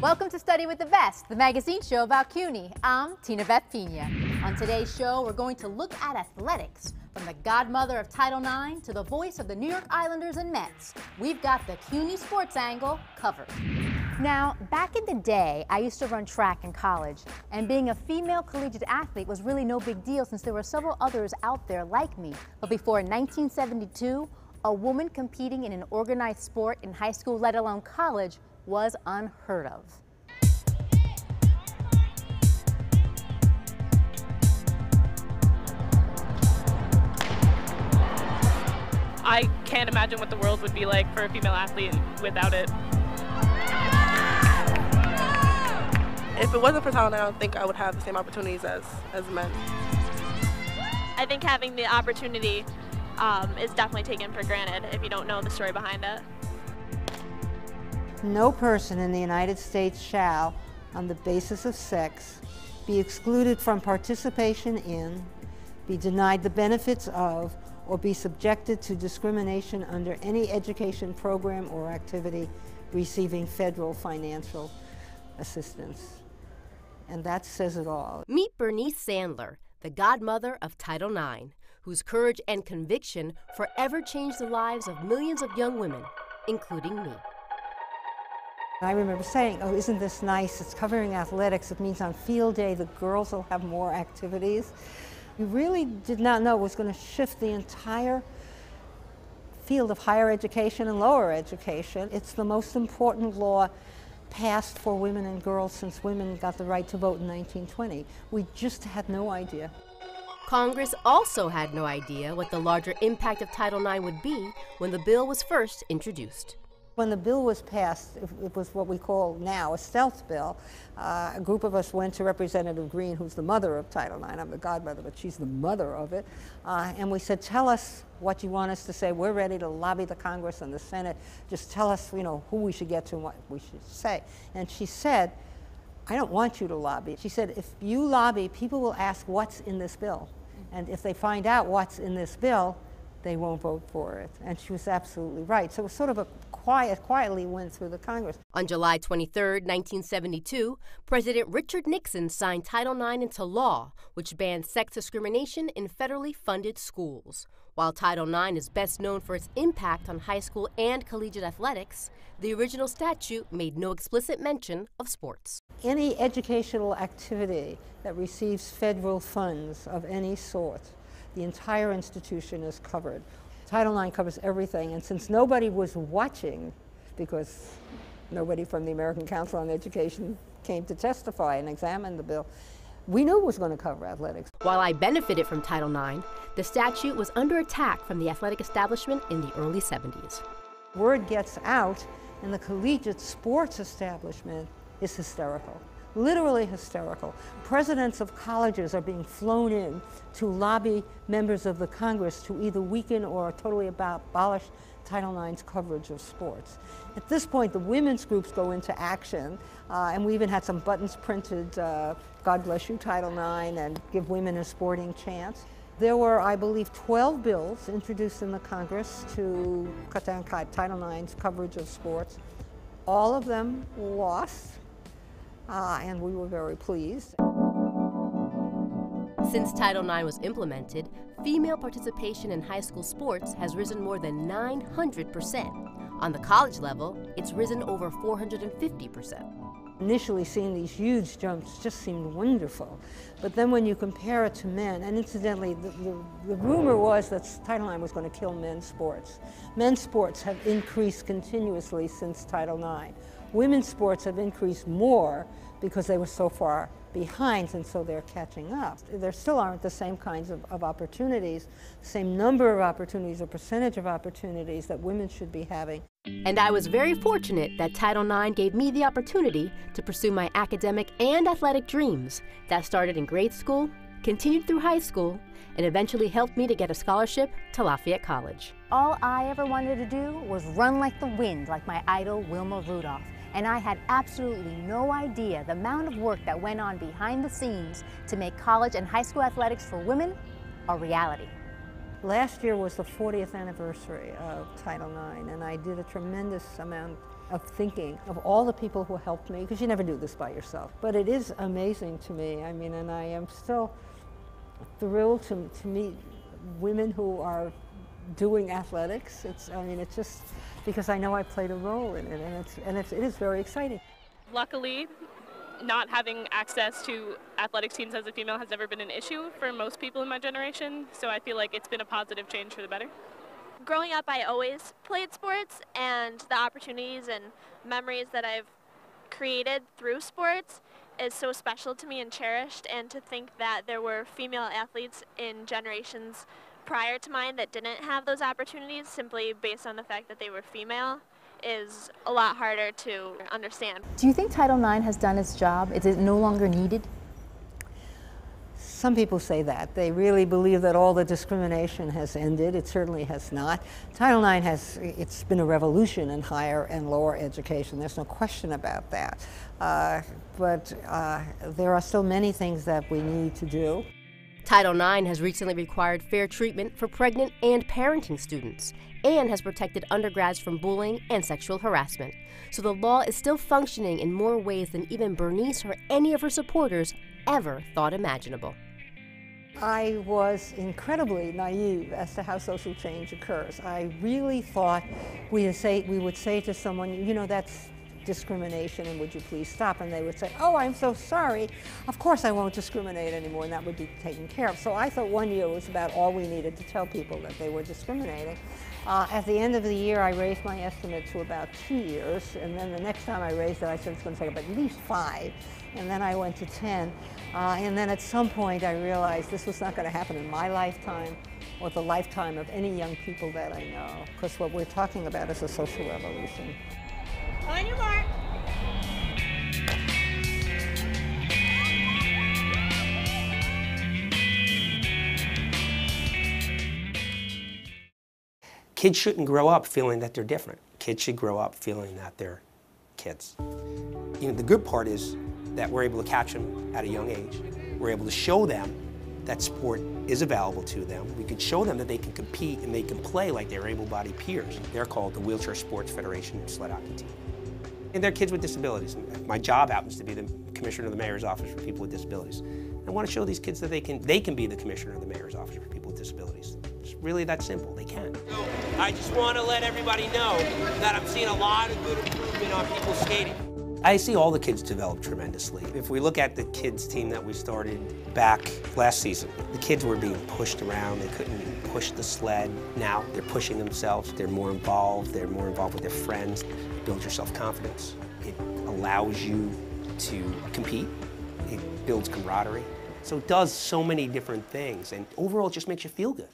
Welcome to Study with the Vest, the magazine show about CUNY. I'm Tinabeth Pina. On today's show, we're going to look at athletics. From the godmother of Title IX to the voice of the New York Islanders and Mets, we've got the CUNY sports angle covered. Now, back in the day, I used to run track in college, and being a female collegiate athlete was really no big deal since there were several others out there like me. But before 1972, a woman competing in an organized sport in high school, let alone college, was unheard of. I can't imagine what the world would be like for a female athlete without it. If it wasn't for talent, I don't think I would have the same opportunities as men. I think having the opportunity is definitely taken for granted if you don't know the story behind it. No person in the United States shall, on the basis of sex, be excluded from participation in, be denied the benefits of, or be subjected to discrimination under any education program or activity receiving federal financial assistance. And that says it all. Meet Bernice Sandler, the godmother of Title IX, whose courage and conviction forever changed the lives of millions of young women, including me. I remember saying, oh, isn't this nice? It's covering athletics. It means on field day, the girls will have more activities. You really did not know it was going to shift the entire field of higher education and lower education. It's the most important law passed for women and girls since women got the right to vote in 1920. We just had no idea. Congress also had no idea what the larger impact of Title IX would be when the bill was first introduced. When the bill was passed, it was what we call now a stealth bill. A group of us went to Representative Green, who's the mother of Title IX. I'm the godmother, but she's the mother of it. And we said, tell us what you want us to say. We're ready to lobby the Congress and the Senate. Just tell us, you know, who we should get to and what we should say. And she said, I don't want you to lobby. She said, if you lobby, people will ask what's in this bill. And if they find out what's in this bill, they won't vote for it. And she was absolutely right. So it was sort of a quietly went through the Congress. On July 23, 1972, President Richard Nixon signed Title IX into law, which banned sex discrimination in federally funded schools. While Title IX is best known for its impact on high school and collegiate athletics, the original statute made no explicit mention of sports. Any educational activity that receives federal funds of any sort, the entire institution is covered. Title IX covers everything, and since nobody was watching, because nobody from the American Council on Education came to testify and examine the bill, we knew it was going to cover athletics. While I benefited from Title IX, the statute was under attack from the athletic establishment in the early 70s. Word gets out, and the collegiate sports establishment is hysterical. Literally hysterical. Presidents of colleges are being flown in to lobby members of the Congress to either weaken or totally abolish Title IX's coverage of sports. At this point, the women's groups go into action, and we even had some buttons printed, God bless you, Title IX, and give women a sporting chance. There were, I believe, 12 bills introduced in the Congress to cut down Title IX's coverage of sports. All of them lost. And we were very pleased. Since Title IX was implemented, female participation in high school sports has risen more than 900%. On the college level, it's risen over 450%. Initially, seeing these huge jumps just seemed wonderful. But then when you compare it to men, and incidentally, the rumor was that Title IX was going to kill men's sports. Men's sports have increased continuously since Title IX. Women's sports have increased more because they were so far behind, and so they're catching up. There still aren't the same kinds of opportunities, same number of opportunities or percentage of opportunities that women should be having. And I was very fortunate that Title IX gave me the opportunity to pursue my academic and athletic dreams that started in grade school, continued through high school, and eventually helped me to get a scholarship to Lafayette College. All I ever wanted to do was run like the wind, like my idol Wilma Rudolph. and I had absolutely no idea the amount of work that went on behind the scenes to make college and high school athletics for women a reality. Last year was the 40th anniversary of Title IX, and I did a tremendous amount of thinking of all the people who helped me, because you never do this by yourself. But it is amazing to me, I mean, and I am still thrilled to meet women who are doing athletics. It's just because I know I played a role in it, and it is very exciting. Luckily, not having access to athletic teams as a female has never been an issue for most people in my generation, so I feel like it's been a positive change for the better. Growing up, I always played sports, and the opportunities and memories that I've created through sports is so special to me and cherished, and to think that there were female athletes in generations prior to mine that didn't have those opportunities simply based on the fact that they were female is a lot harder to understand. Do you think Title IX has done its job? Is it no longer needed? Some people say that. They really believe that all the discrimination has ended. It certainly has not. Title IX it's been a revolution in higher and lower education. There's no question about that. But there are still many things that we need to do. Title IX has recently required fair treatment for pregnant and parenting students, and has protected undergrads from bullying and sexual harassment. So the law is still functioning in more ways than even Bernice or any of her supporters ever thought imaginable. I was incredibly naive as to how social change occurs. I really thought we would say to someone, you know, that's discrimination, and would you please stop? And they would say, oh, I'm so sorry. Of course I won't discriminate anymore, and that would be taken care of. So I thought 1 year was about all we needed to tell people that they were discriminating. At the end of the year, I raised my estimate to about 2 years, and then the next time I raised it, I said it's going to take about at least 5, and then I went to 10. And then at some point, I realized this was not going to happen in my lifetime or the lifetime of any young people that I know, because what we're talking about is a social revolution. On your mark. Kids shouldn't grow up feeling that they're different. Kids should grow up feeling that they're kids. You know, the good part is that we're able to catch them at a young age. We're able to show them that sport is available to them. We can show them that they can compete and they can play like their able-bodied peers. They're called the Wheelchair Sports Federation and Sled Hockey Team. And they're kids with disabilities. My job happens to be the commissioner of the mayor's office for people with disabilities. I want to show these kids that they can be the commissioner of the mayor's office for people with disabilities. It's really that simple. They can. I just want to let everybody know that I'm seeing a lot of good improvement on people skating. I see all the kids develop tremendously. If we look at the kids team that we started back last season, the kids were being pushed around. They couldn't even push the sled. Now they're pushing themselves. They're more involved. They're more involved with their friends. You build your self-confidence. It allows you to compete. It builds camaraderie. So it does so many different things, and overall it just makes you feel good.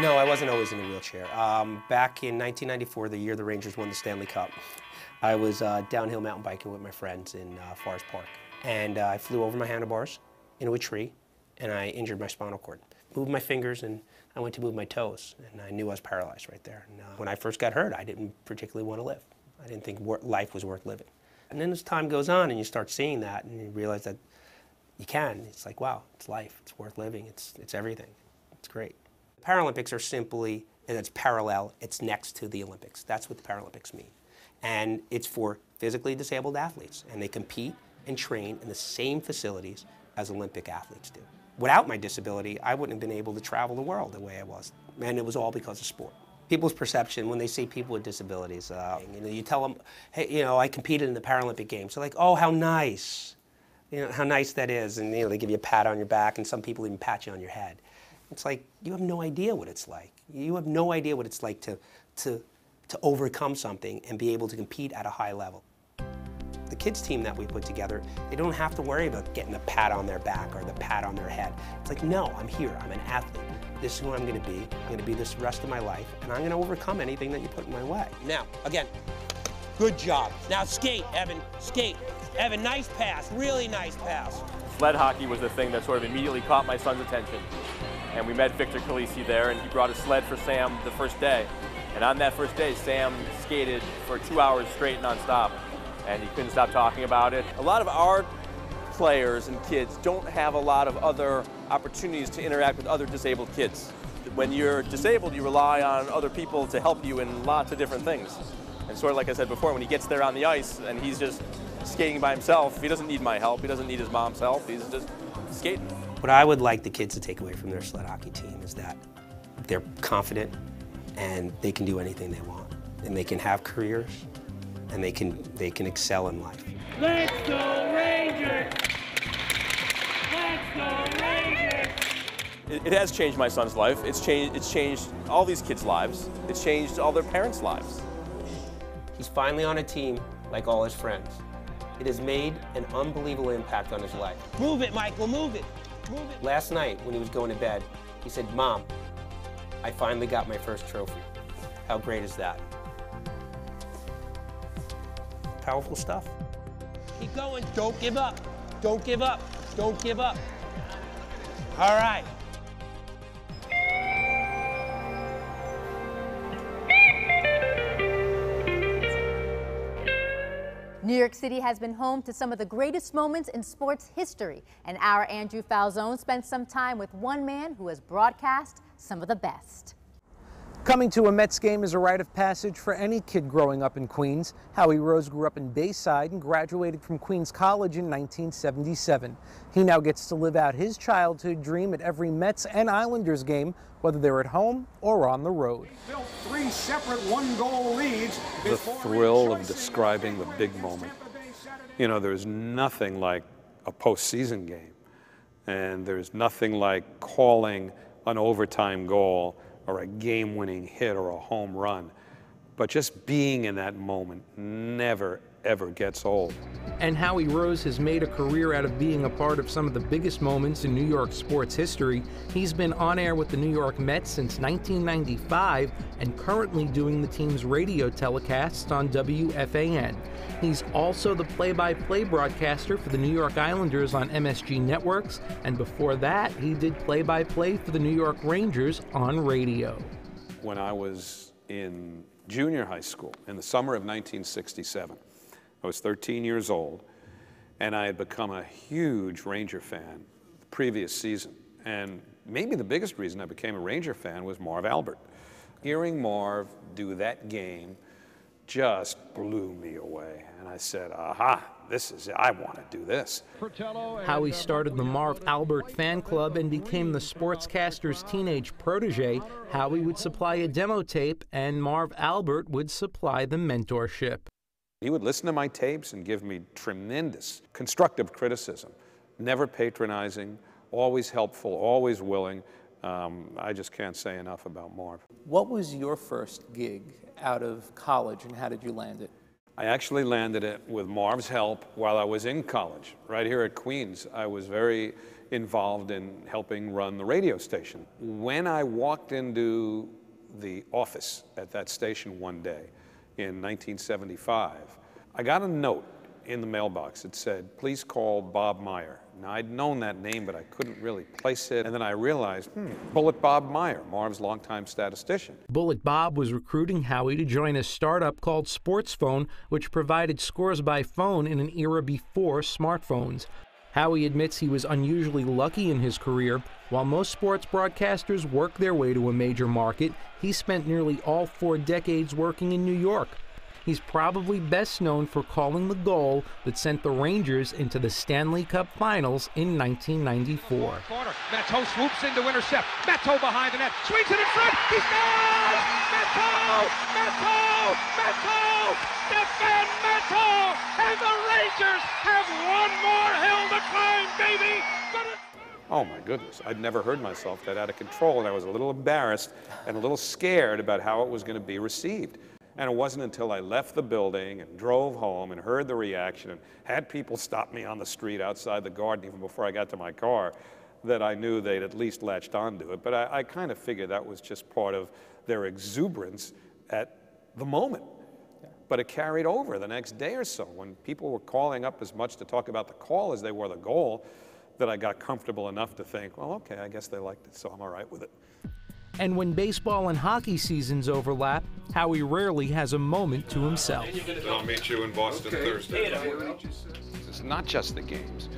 No, I wasn't always in a wheelchair. Back in 1994, the year the Rangers won the Stanley Cup, I was downhill mountain biking with my friends in Forest Park. And I flew over my handlebars into a tree, and I injured my spinal cord. Moved my fingers, and I went to move my toes, and I knew I was paralyzed right there. And when I first got hurt, I didn't particularly want to live. I didn't think life was worth living. And then as time goes on and you start seeing that and you realize that you can, it's like, wow, it's life, it's worth living, it's everything, it's great. The Paralympics are simply, and it's parallel, it's next to the Olympics. That's what the Paralympics mean. And it's for physically disabled athletes, and they compete and train in the same facilities as Olympic athletes do. Without my disability, I wouldn't have been able to travel the world the way I was, and it was all because of sport. People's perception when they see people with disabilities, you know, you tell them, hey, you know, I competed in the Paralympic Games. They're like, oh, how nice. You know, how nice that is. And, you know, they give you a pat on your back, and some people even pat you on your head. It's like, you have no idea what it's like. You have no idea what it's like to overcome something and be able to compete at a high level. The kids team that we put together, they don't have to worry about getting the pat on their back or the pat on their head. It's like, no, I'm here, I'm an athlete. This is who I'm going to be. I'm going to be this rest of my life, and I'm going to overcome anything that you put in my way. Now, again, good job. Now skate, Evan, skate. Evan, nice pass, really nice pass. Sled hockey was the thing that sort of immediately caught my son's attention, and we met Victor Calise there, and he brought a sled for Sam the first day, And on that first day, Sam skated for 2 hours straight nonstop, and he couldn't stop talking about it. A lot of our players and kids don't have a lot of other opportunities to interact with other disabled kids. When you're disabled, you rely on other people to help you in lots of different things. And sort of like I said before, when he gets there on the ice and he's just skating by himself, he doesn't need my help, he doesn't need his mom's help, he's just skating. What I would like the kids to take away from their sled hockey team is that they're confident and they can do anything they want. And they can have careers and they can excel in life. Let's go Rangers! Let's go Rangers! It has changed my son's life. It's changed all these kids' lives. It's changed all their parents' lives. He's finally on a team like all his friends. It has made an unbelievable impact on his life. Move it, Michael, move it. Move it. Last night, when he was going to bed, he said, "Mom, I finally got my first trophy." How great is that? Powerful stuff. Keep going, don't give up. Don't give up, don't give up. All right. New York City has been home to some of the greatest moments in sports history, and our Andrew Falzone spent some time with one man who has broadcast some of the best. Coming to a Mets game is a rite of passage for any kid growing up in Queens. Howie Rose grew up in Bayside and graduated from Queens College in 1977. He now gets to live out his childhood dream at every Mets and Islanders game, whether they're at home or on the road. Built three separate one-goal leads. The thrill of describing the big moment. You know, there's nothing like a postseason game, and there's nothing like calling an overtime goal or a game-winning hit or a home run. But just being in that moment never, ever gets old. And Howie Rose has made a career out of being a part of some of the biggest moments in New York sports history. He's been on air with the New York Mets since 1995 and currently doing the team's radio telecasts on WFAN. He's also the play-by-play broadcaster for the New York Islanders on MSG Networks, and before that, he did play-by-play for the New York Rangers on radio. When I was in junior high school in the summer of 1967, I was 13 years old, and I had become a huge Ranger fan the previous season. And maybe the biggest reason I became a Ranger fan was Marv Albert. Hearing Marv do that game just blew me away. And I said, aha, this is it. I want to do this. Howie started the Marv Albert fan club and became the sportscaster's teenage protege. Howie would supply a demo tape, and Marv Albert would supply the mentorship. He would listen to my tapes and give me tremendous constructive criticism, never patronizing, always helpful, always willing. I just can't say enough about Marv. What was your first gig out of college, and how did you land it? I actually landed it with Marv's help while I was in college. Right here at Queens, I was very involved in helping run the radio station. When I walked into the office at that station one day, in 1975, I got a note in the mailbox that said, "Please call Bob Meyer." Now, I'd known that name, but I couldn't really place it. And then I realized, Bullet Bob Meyer, Marv's longtime statistician. Bullet Bob was recruiting Howie to join a startup called Sportsphone, which provided scores by phone in an era before smartphones. Howie admits he was unusually lucky in his career. While most sports broadcasters work their way to a major market, he spent nearly all 4 decades working in New York. He's probably best known for calling the goal that sent the Rangers into the Stanley Cup Finals in 1994. Matteau swoops in to intercept. Matteau behind the net, swings it in front, he scores! Matteau! Matteau! Matteau! Stefan Matteau! And the Rangers have one more hill to climb, baby! Oh my goodness, I'd never heard myself that out of control, and I was a little embarrassed and a little scared about how it was going to be received. And it wasn't until I left the building and drove home and heard the reaction and had people stop me on the street outside the garden even before I got to my car that I knew they'd at least latched onto it. But I kind of figured that was just part of their exuberance at the moment. Yeah. But it carried over the next day or so when people were calling up as much to talk about the call as they were the goal that I got comfortable enough to think, well, okay, I guess they liked it, so I'm all right with it. And when baseball and hockey seasons overlap, Howie rarely has a moment to himself. I'll meet you in Boston Thursday. It's not just the games.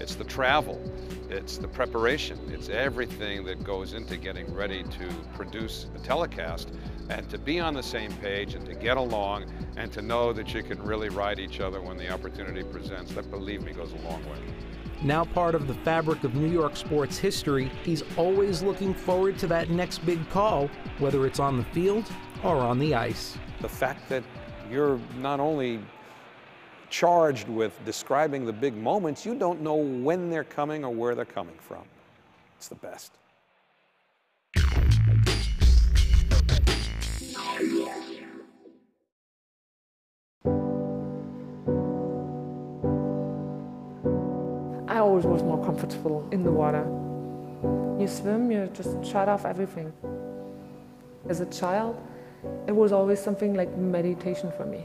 It's the travel. It's the preparation. It's everything that goes into getting ready to produce a telecast and to be on the same page and to get along and to know that you can really ride each other when the opportunity presents. That, believe me, goes a long way. Now part of the fabric of New York sports history, he's always looking forward to that next big call, whether it's on the field or on the ice. The fact that you're not only charged with describing the big moments, you don't know when they're coming or where they're coming from. It's the best. I always was more comfortable in the water. You swim, you just shut off everything. As a child, it was always something like meditation for me.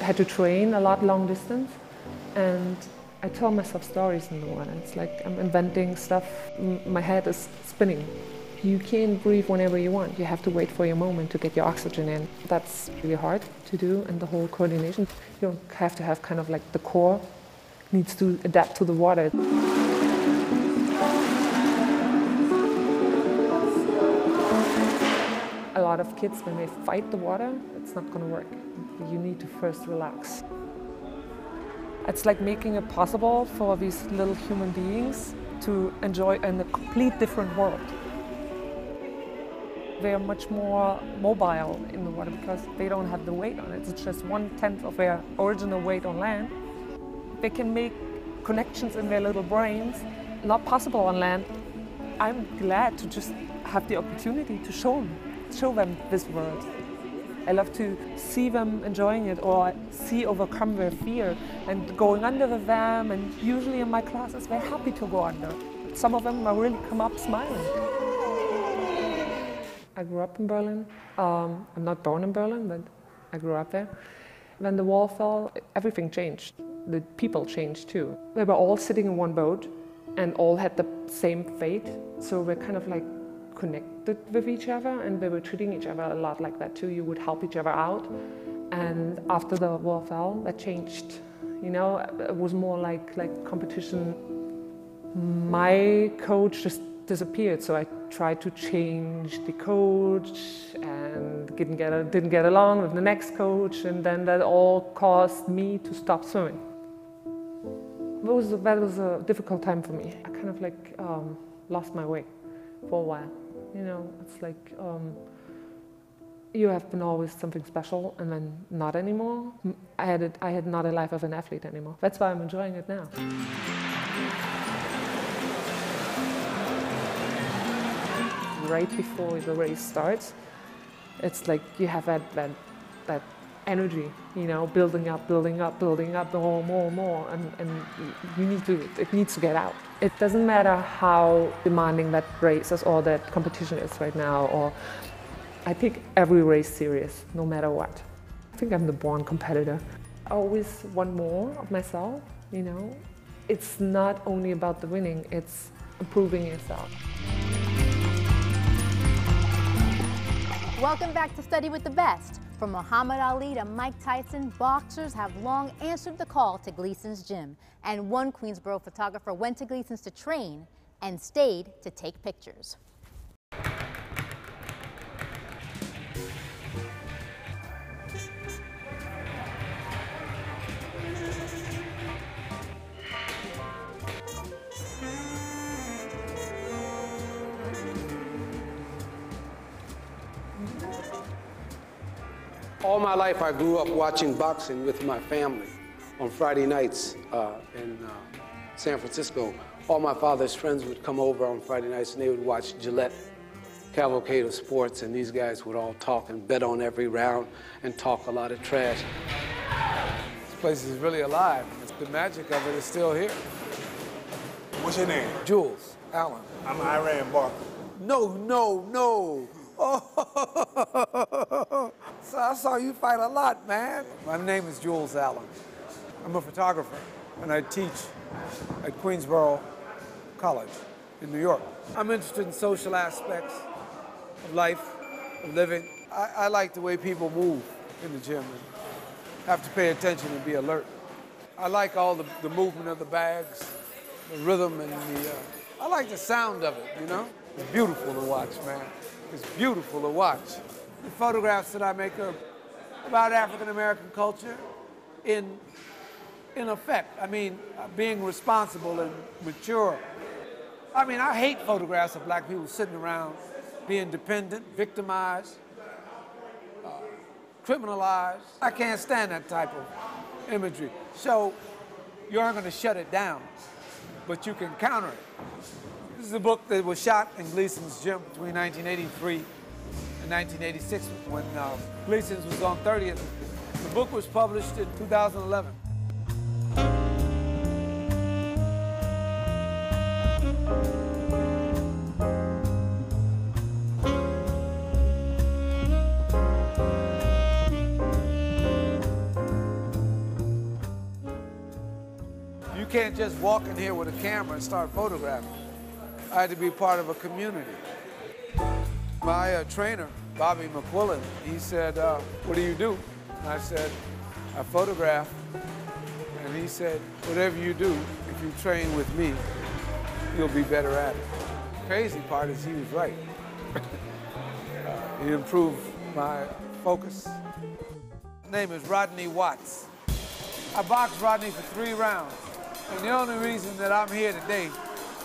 I had to train a lot long distance, and I tell myself stories in the water. It's like I'm inventing stuff. My head is spinning. You can't breathe whenever you want. You have to wait for your moment to get your oxygen in. That's really hard to do, and the whole coordination. You have to have kind of like the core needs to adapt to the water. A lot of kids, when they fight the water, it's not going to work. You need to first relax. It's like making it possible for these little human beings to enjoy a complete different world. They are much more mobile in the water because they don't have the weight on it. It's just 1/10 of their original weight on land. They can make connections in their little brains, not possible on land. I'm glad to just have the opportunity to show them this world. I love to see them enjoying it or see overcome their fear and going under with them. And usually in my classes, they're happy to go under. Some of them really come up smiling. I grew up in Berlin. I'm not born in Berlin, but I grew up there. When the wall fell, everything changed. The people changed too. They were all sitting in one boat and all had the same fate. So we're kind of like connected with each other, and they were treating each other a lot like that too. You would help each other out, and after the war fell, that changed. You know, it was more like competition. My coach just disappeared, so I tried to change the coach and didn't get along with the next coach, and then that all caused me to stop swimming. That was a difficult time for me. I kind of like lost my way for a while. You know, it's like you have been always something special, and then not anymore. I had not a life of an athlete anymore. That's why I'm enjoying it now. Right before the race starts, it's like you have that energy, you know, building up, more, and you need to. It needs to get out. It doesn't matter how demanding that race is or that competition is right now, or I take every race serious, no matter what. I think I'm the born competitor. I always want more of myself, you know. It's not only about the winning, it's improving yourself. Welcome back to Study with the Best. From Muhammad Ali to Mike Tyson, boxers have long answered the call to Gleason's gym. And one Queensboro photographer went to Gleason's to train and stayed to take pictures. All my life, I grew up watching boxing with my family on Friday nights in San Francisco. All my father's friends would come over on Friday nights, and they would watch Gillette Cavalcade of Sports, and these guys would all talk and bet on every round and talk a lot of trash. This place is really alive. It's the magic of it is still here. What's your name? Jules Allen. I'm Iran Barker. No, no, no. Oh, so I saw you fight a lot, man. My name is Jules Allen. I'm a photographer, and I teach at Queensboro College in New York. I'm interested in social aspects of life, of living. I like the way people move in the gym and have to pay attention and be alert. I like all the movement of the bags, the rhythm, and I like the sound of it, you know? It's beautiful to watch, man. It's beautiful to watch. The photographs that I make are about African-American culture in effect. I mean, being responsible and mature. I mean, I hate photographs of black people sitting around being dependent, victimized, criminalized. I can't stand that type of imagery. So you aren't going to shut it down, but you can counter it. This is a book that was shot in Gleason's gym between 1983 and 1986 when Gleason's was on 30th. The book was published in 2011. You can't just walk in here with a camera and start photographing. I had to be part of a community. My trainer, Bobby McQuillan, he said, what do you do? And I said, I photograph. And he said, whatever you do, if you train with me, you'll be better at it. The crazy part is he was right. He improved my focus. His name is Rodney Watts. I boxed Rodney for 3 rounds. And the only reason that I'm here today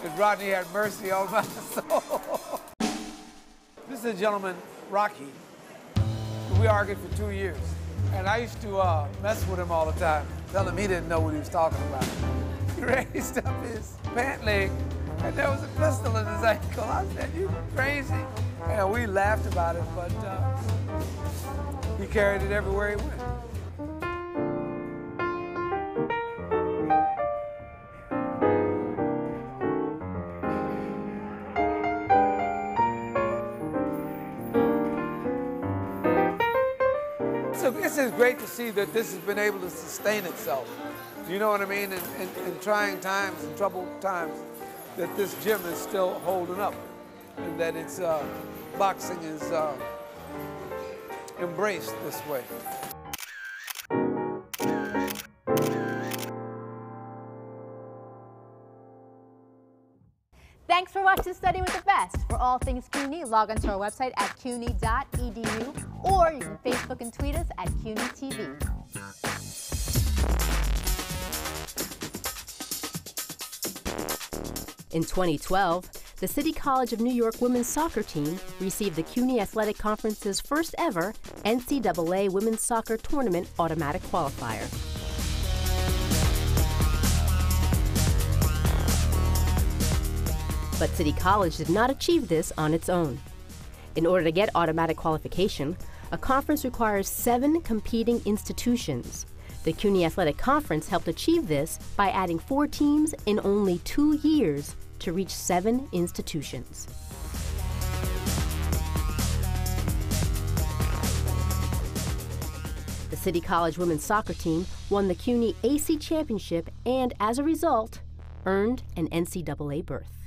is Rodney had mercy on my soul. This is a gentleman, Rocky. We argued for 2 years. And I used to mess with him all the time, tell him he didn't know what he was talking about. He raised up his pant leg, and there was a pistol in his ankle. I said, you crazy? And we laughed about it, but he carried it everywhere he went. It's great to see that this has been able to sustain itself. You know what I mean? In trying times and troubled times, that this gym is still holding up, and that it's boxing is embraced this way. Thanks for watching Study with the Best. For all things CUNY, log on to our website at cuny.edu. Or you can Facebook and tweet us at CUNY TV. In 2012, the City College of New York women's soccer team received the CUNY Athletic Conference's first ever NCAA Women's Soccer Tournament Automatic Qualifier. But City College did not achieve this on its own. In order to get automatic qualification, a conference requires 7 competing institutions. The CUNY Athletic Conference helped achieve this by adding 4 teams in only 2 years to reach 7 institutions. The City College women's soccer team won the CUNY AC Championship and, as a result, earned an NCAA berth.